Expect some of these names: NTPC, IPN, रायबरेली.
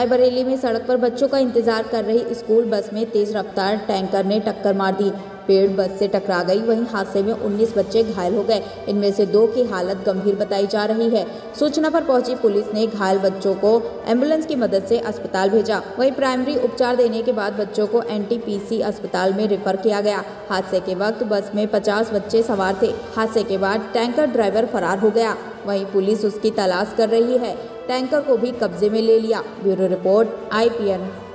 रायबरेली में सड़क पर बच्चों का इंतजार कर रही स्कूल बस में तेज रफ्तार टैंकर ने टक्कर मार दी। पेड़ बस से टकरा गई। वहीं हादसे में 19 बच्चे घायल हो गए। इनमें से 2 की हालत गंभीर बताई जा रही है। सूचना पर पहुंची पुलिस ने घायल बच्चों को एम्बुलेंस की मदद से अस्पताल भेजा। वहीं प्राइमरी उपचार देने के बाद बच्चों को NTPC अस्पताल में रेफर किया गया। हादसे के वक्त बस में 50 बच्चे सवार थे। हादसे के बाद टैंकर ड्राइवर फरार हो गया। वहीं पुलिस उसकी तलाश कर रही है। टैंकर को भी कब्जे में ले लिया। Bureau report IPN।